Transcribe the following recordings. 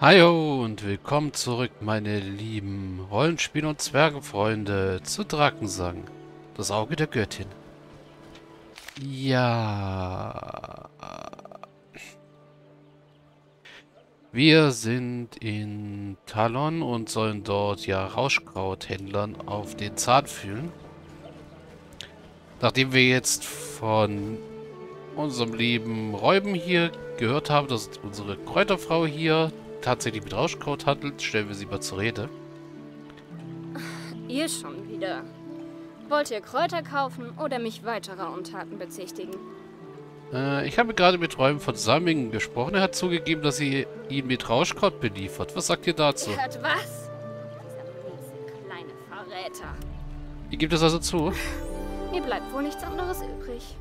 Hallo und willkommen zurück, meine lieben Rollenspiel- und Zwergenfreunde, zu Drakensang, das Auge der Göttin. Ja. Wir sind in Talon und sollen dort ja Rauschkrauthändlern auf den Zahn fühlen. Nachdem wir jetzt von unserem lieben Räuben hier gehört haben, dass unsere Kräuterfrau hier tatsächlich mit Rauschkraut handelt, stellen wir sie mal zur Rede. Ihr schon wieder. Wollt ihr Kräuter kaufen oder mich weiterer Untaten bezichtigen? Ich habe gerade mit Räuben von Summingen gesprochen. Er hat zugegeben, dass sie ihn mit Rauschkraut beliefert. Was sagt ihr dazu? Ihr hört was? Dieser kleine Verräter. Ihr gebt es also zu? Mir bleibt wohl nichts anderes übrig.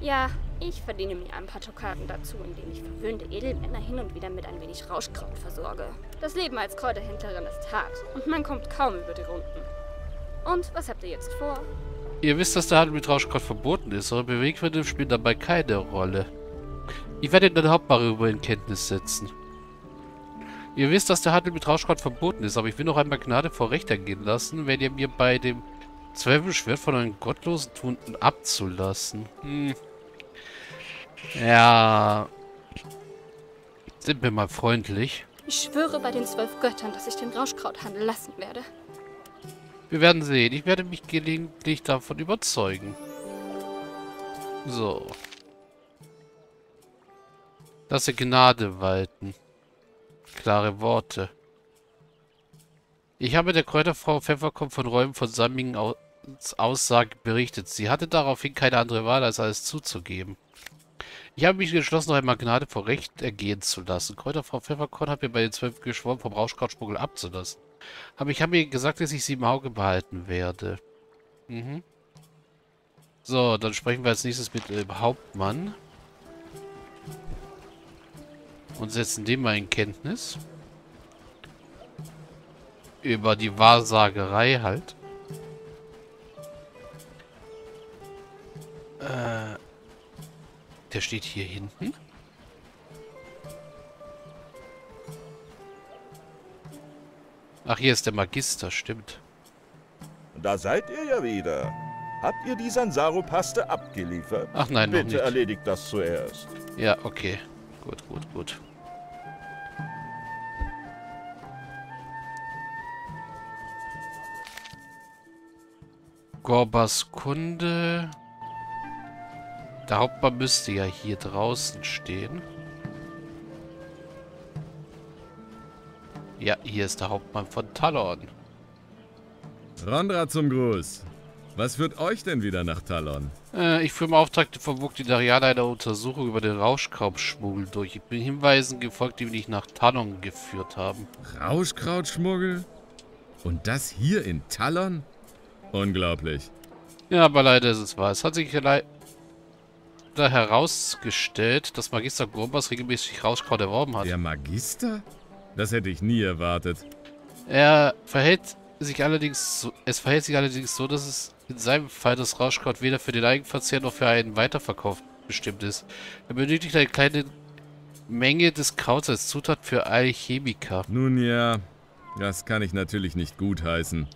Ja, ich verdiene mir ein paar Tokaden dazu, indem ich verwöhnte Edelmänner hin und wieder mit ein wenig Rauschkraut versorge. Das Leben als Kräuterhändlerin ist hart und man kommt kaum über die Runden. Und was habt ihr jetzt vor? Ihr wisst, dass der Handel mit Rauschkraut verboten ist, eure Beweggründe spielen dabei keine Rolle. Ich werde den Hauptmann darüber in Kenntnis setzen. Ihr wisst, dass der Handel mit Rauschkraut verboten ist, aber ich will noch einmal Gnade vor Recht ergehen lassen, wenn ihr mir bei dem Zwölfenschwert von einem gottlosen Tunden abzulassen. Ja. Sind wir mal freundlich. Ich schwöre bei den 12 Göttern, dass ich den Rauschkrauthandel lassen werde. Wir werden sehen. Ich werde mich gelegentlich davon überzeugen. So. Lasse Gnade walten. Klare Worte. Ich habe der Kräuterfrau Pfefferkorn von Räumen von Summingen als Aussage berichtet. Sie hatte daraufhin keine andere Wahl, als alles zuzugeben. Ich habe mich entschlossen, noch einmal Gnade vor Recht ergehen zu lassen. Kräuterfrau Pfefferkorn hat mir bei den 12 geschworen, vom Rauschkrautschmuggel abzulassen. Aber ich habe ihr gesagt, dass ich sie im Auge behalten werde. So, dann sprechen wir als nächstes mit dem Hauptmann. Und setzen den mal in Kenntnis. Über die Wahrsagerei halt. Der steht hier hinten. Ach, hier ist der Magister, stimmt. Da seid ihr ja wieder. Habt ihr die Sanzaro-Paste abgeliefert? Ach nein, bitte noch nicht. Erledigt das zuerst. Ja, okay. Gut, gut, gut. Gorbas Kunde. Der Hauptmann müsste ja hier draußen stehen. Ja, hier ist der Hauptmann von Talon. Rondra zum Gruß. Was führt euch denn wieder nach Talon? Ich führe im Auftrag von Vogdariana eine Untersuchung über den Rauschkrautschmuggel durch. Ich bin Hinweisen gefolgt, die mich nach Talon geführt haben. Rauschkrautschmuggel? Und das hier in Talon? Unglaublich. Ja, aber leider ist es wahr. Es hat sich herausgestellt, dass Magister Gorbas regelmäßig Rauschkraut erworben hat. Der Magister? Das hätte ich nie erwartet. Es verhält sich allerdings so, dass es in seinem Fall das Rauschkraut weder für den Eigenverzehr noch für einen Weiterverkauf bestimmt ist. Er benötigt eine kleine Menge des Krauts als Zutat für Alchemiker. Nun ja, das kann ich natürlich nicht gutheißen.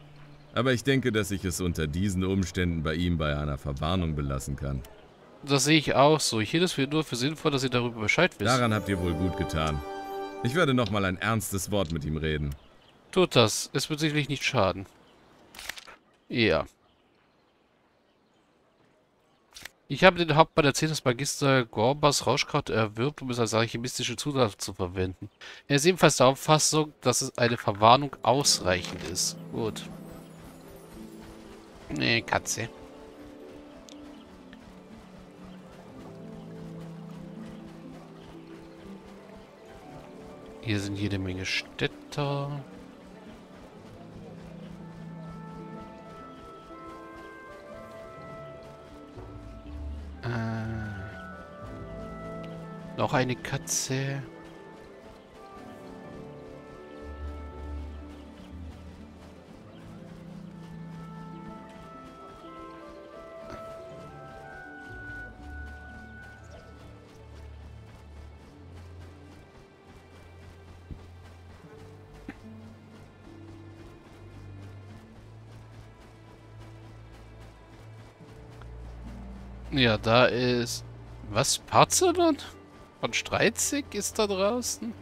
Aber ich denke, dass ich es unter diesen Umständen bei ihm bei einer Verwarnung belassen kann. Das sehe ich auch so. Ich hielt es nur für sinnvoll, dass ihr darüber Bescheid wisst. Daran habt ihr wohl gut getan. Ich werde nochmal ein ernstes Wort mit ihm reden. Tut das. Es wird sicherlich nicht schaden. Ja. Ich habe den Hauptmann erzählt, dass Magister Gorbas Rauschkraut erwirbt, um es als alchemistische Zutat zu verwenden. Er ist ebenfalls der Auffassung, dass es eine Verwarnung ausreichend ist. Gut. Nee, Katze. Hier sind jede Menge Städter. Noch eine Katze. Ja, da ist... Was? Parzalon von Streitzig ist da draußen?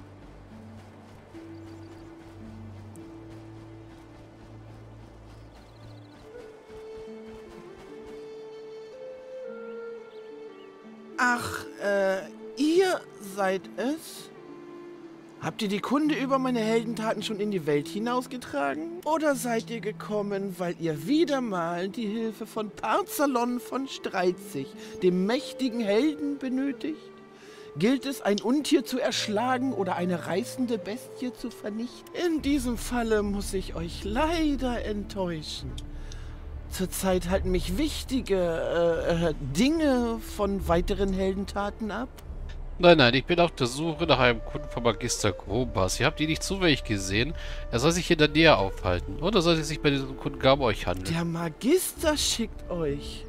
Ach, ihr seid es? Habt ihr die Kunde über meine Heldentaten schon in die Welt hinausgetragen? Oder seid ihr gekommen, weil ihr wieder mal die Hilfe von Parzalon von Streitzig, dem mächtigen Helden, benötigt? Gilt es, ein Untier zu erschlagen oder eine reißende Bestie zu vernichten? In diesem Falle muss ich euch leider enttäuschen. Zurzeit halten mich wichtige Dinge von weiteren Heldentaten ab. Nein, nein, ich bin auf der Suche nach einem Kunden von Magister Gorbas. Ihr habt ihn nicht zufällig gesehen. Er soll sich in der Nähe aufhalten. Oder soll es sich bei diesem Kunden gar um euch handeln? Der Magister schickt euch.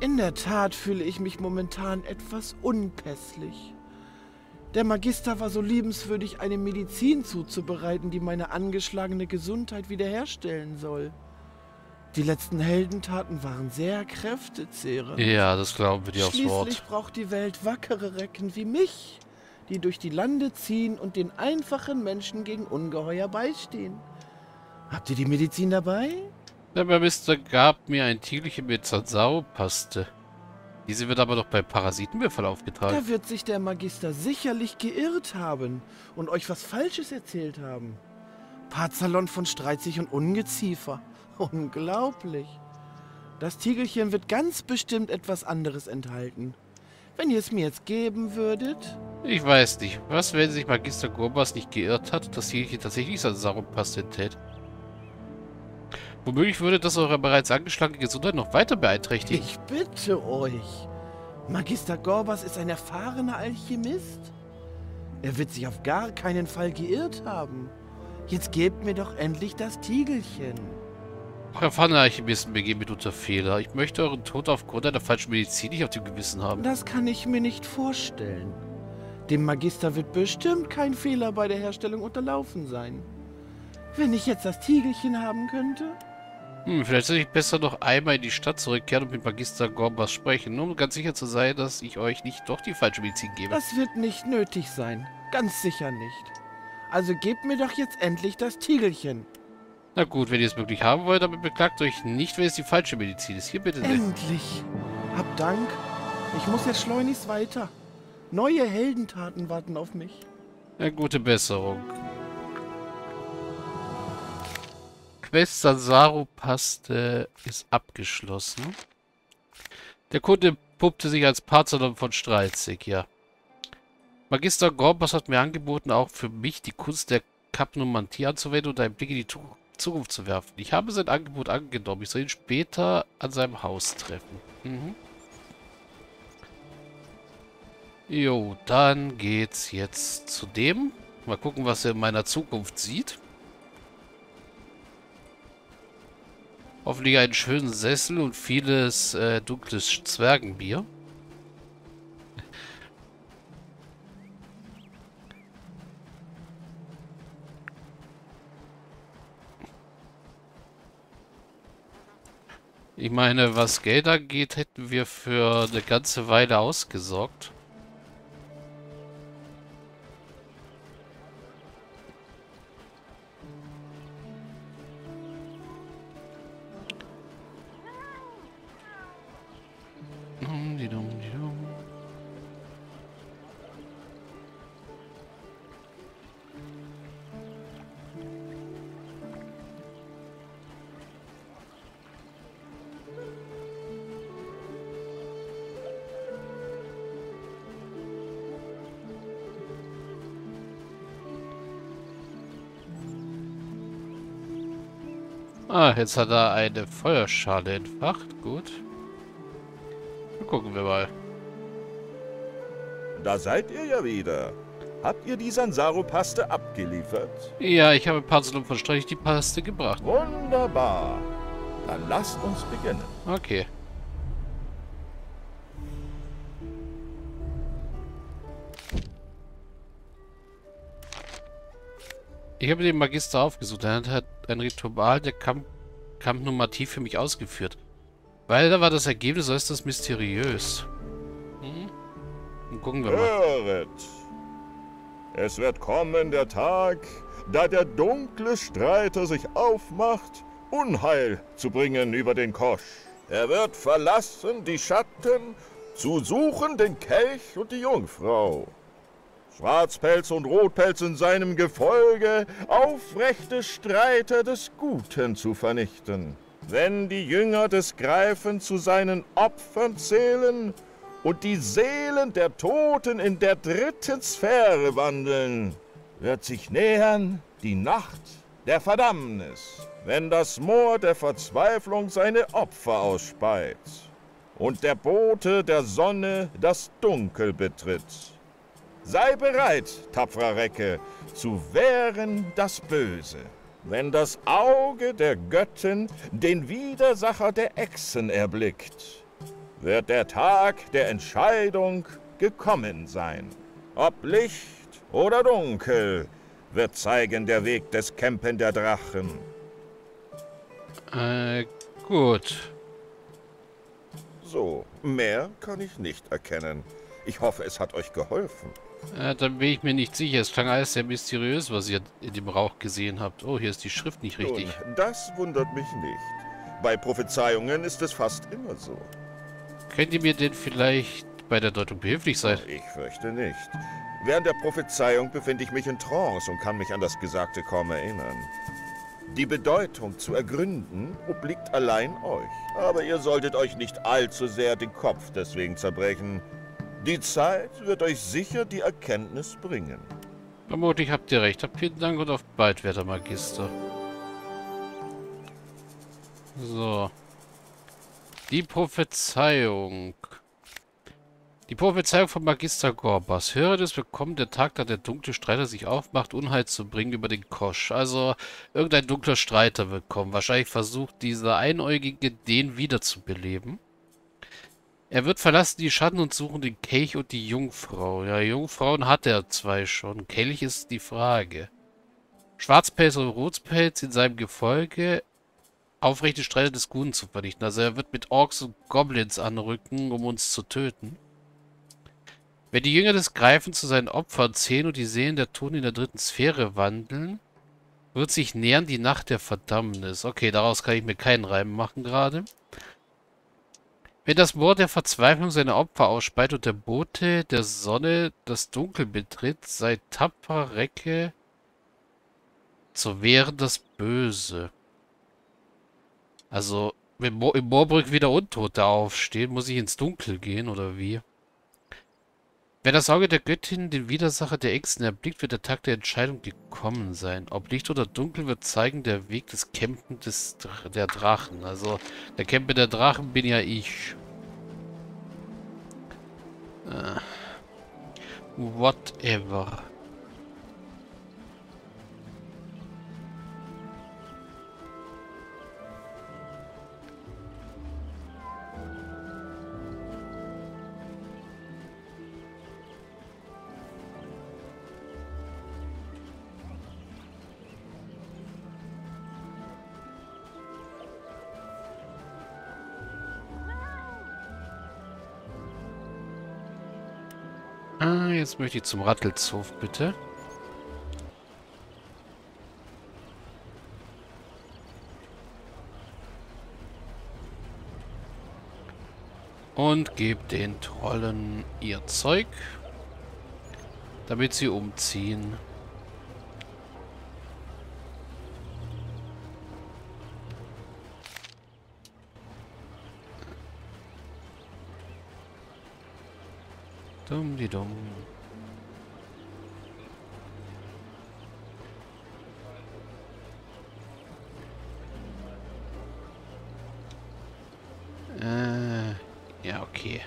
In der Tat fühle ich mich momentan etwas unpässlich. Der Magister war so liebenswürdig, eine Medizin zuzubereiten, die meine angeschlagene Gesundheit wiederherstellen soll. Die letzten Heldentaten waren sehr kräftezehrend. Ja, das glauben wir dir aufs Wort. Schließlich braucht die Welt wackere Recken wie mich, die durch die Lande ziehen und den einfachen Menschen gegen Ungeheuer beistehen. Habt ihr die Medizin dabei? Der Magister gab mir ein Tierchen mit Sanzaro-Paste. Diese wird aber doch bei Parasitenbefall aufgetragen. Da wird sich der Magister sicherlich geirrt haben und euch was Falsches erzählt haben. Parzalon von Streitzig und Ungeziefer. Unglaublich. Das Tiegelchen wird ganz bestimmt etwas anderes enthalten. Wenn ihr es mir jetzt geben würdet... Ich weiß nicht. Was, wenn sich Magister Gorbas nicht geirrt hat, das Tiegelchen tatsächlich Sanzaro-Paste enthält? Womöglich würde das eure bereits angeschlagene Gesundheit noch weiter beeinträchtigen. Ich bitte euch. Magister Gorbas ist ein erfahrener Alchemist. Er wird sich auf gar keinen Fall geirrt haben. Jetzt gebt mir doch endlich das Tiegelchen. Herr Pfanne, Alchemisten begehen mitunter Fehler. Ich möchte euren Tod aufgrund einer falschen Medizin nicht auf dem Gewissen haben. Das kann ich mir nicht vorstellen. Dem Magister wird bestimmt kein Fehler bei der Herstellung unterlaufen sein. Wenn ich jetzt das Tiegelchen haben könnte? Hm, vielleicht soll ich besser noch einmal in die Stadt zurückkehren und mit Magister Gorbas sprechen, um ganz sicher zu sein, dass ich euch nicht doch die falsche Medizin gebe. Das wird nicht nötig sein. Ganz sicher nicht. Also gebt mir doch jetzt endlich das Tiegelchen. Na gut, wenn ihr es wirklich haben wollt, aber beklagt euch nicht, wenn es die falsche Medizin ist. Hier bitte nicht. Endlich! Hab Dank! Ich muss jetzt schleunigst weiter. Neue Heldentaten warten auf mich. Na, gute Besserung. Quest Sanzaro-Paste ist abgeschlossen. Der Kunde puppte sich als Parzalon von Streitzig, ja. Magister Gorbas hat mir angeboten, auch für mich die Kunst der Kapnomantie anzuwenden und einen Blick in die Zukunft zu werfen. Ich habe sein Angebot angenommen. Ich soll ihn später an seinem Haus treffen. Mhm. Jo, dann geht's jetzt zu dem. Mal gucken, was er in meiner Zukunft sieht. Hoffentlich einen schönen Sessel und vieles dunkles Zwergenbier. Ich meine, was Geld angeht, hätten wir für eine ganze Weile ausgesorgt. Ah, jetzt hat er eine Feuerschale entfacht. Gut. Dann gucken wir mal. Da seid ihr ja wieder. Habt ihr die Sanzaro-Paste abgeliefert? Ja, ich habe Parzalon von Streitzig die Paste gebracht. Wunderbar. Dann lasst uns beginnen. Okay. Ich habe den Magister aufgesucht. Er hat ein Ritual der Kapnomantie für mich ausgeführt. Leider war das Ergebnis äußerst mysteriös. Hm? Gucken wir mal. Höret. Es wird kommen der Tag, da der dunkle Streiter sich aufmacht, Unheil zu bringen über den Kosch. Er wird verlassen die Schatten, zu suchen den Kelch und die Jungfrau. Schwarzpelz und Rotpelz in seinem Gefolge, aufrechte Streiter des Guten zu vernichten. Wenn die Jünger des Greifen zu seinen Opfern zählen und die Seelen der Toten in der dritten Sphäre wandeln, wird sich nähern die Nacht der Verdammnis, wenn das Moor der Verzweiflung seine Opfer ausspeit und der Bote der Sonne das Dunkel betritt. Sei bereit, tapferer Recke, zu wehren das Böse, wenn das Auge der Göttin den Widersacher der Echsen erblickt, wird der Tag der Entscheidung gekommen sein. Ob Licht oder Dunkel wird zeigen der Weg des Kämpfen der Drachen. Gut. So, mehr kann ich nicht erkennen. Ich hoffe, es hat euch geholfen. Dann bin ich mir nicht sicher. Es klang alles sehr mysteriös, was ihr in dem Rauch gesehen habt. Oh, hier ist die Schrift nicht richtig. Nun, das wundert mich nicht. Bei Prophezeiungen ist es fast immer so. Könnt ihr mir denn vielleicht bei der Deutung behilflich sein? Ich fürchte nicht. Während der Prophezeiung befinde ich mich in Trance und kann mich an das Gesagte kaum erinnern. Die Bedeutung zu ergründen obliegt allein euch. Aber ihr solltet euch nicht allzu sehr den Kopf deswegen zerbrechen. Die Zeit wird euch sicher die Erkenntnis bringen. Vermutlich habt ihr recht. Habt vielen Dank und auf bald, werter Magister. So. Die Prophezeiung. Die Prophezeiung von Magister Gorbas. Höre das, wir kommen der Tag, da der dunkle Streiter sich aufmacht, Unheil zu bringen über den Kosch. Also, irgendein dunkler Streiter wird kommen. Wahrscheinlich versucht dieser Einäugige, den wiederzubeleben. Er wird verlassen die Schatten und suchen den Kelch und die Jungfrau. Ja, Jungfrauen hat er zwei schon. Kelch ist die Frage. Schwarzpelz und Rotpelz in seinem Gefolge aufrechte Streiter des Guten zu vernichten. Also er wird mit Orks und Goblins anrücken, um uns zu töten. Wenn die Jünger des Greifen zu seinen Opfern zählen und die Seelen der Toten in der dritten Sphäre wandeln, wird sich nähern die Nacht der Verdammnis. Okay, daraus kann ich mir keinen Reim machen gerade. Wenn das Moor der Verzweiflung seine Opfer ausspeit und der Bote der Sonne das Dunkel betritt, sei tapfer, Recke, zu wehren das Böse. Also, wenn im Moorbrück wieder Untote aufstehen, muss ich ins Dunkel gehen, oder wie? Wenn das Auge der Göttin den Widersacher der Echsen erblickt, wird der Tag der Entscheidung gekommen sein. Ob Licht oder Dunkel wird zeigen der Weg des Kämpfen der Drachen. Also, der Kämpfer der Drachen bin ja ich. Whatever. Jetzt möchte ich zum Rattelshof, bitte. Und gebt den Trollen ihr Zeug, damit sie umziehen. Dumm-di-dumm. Ja, okay.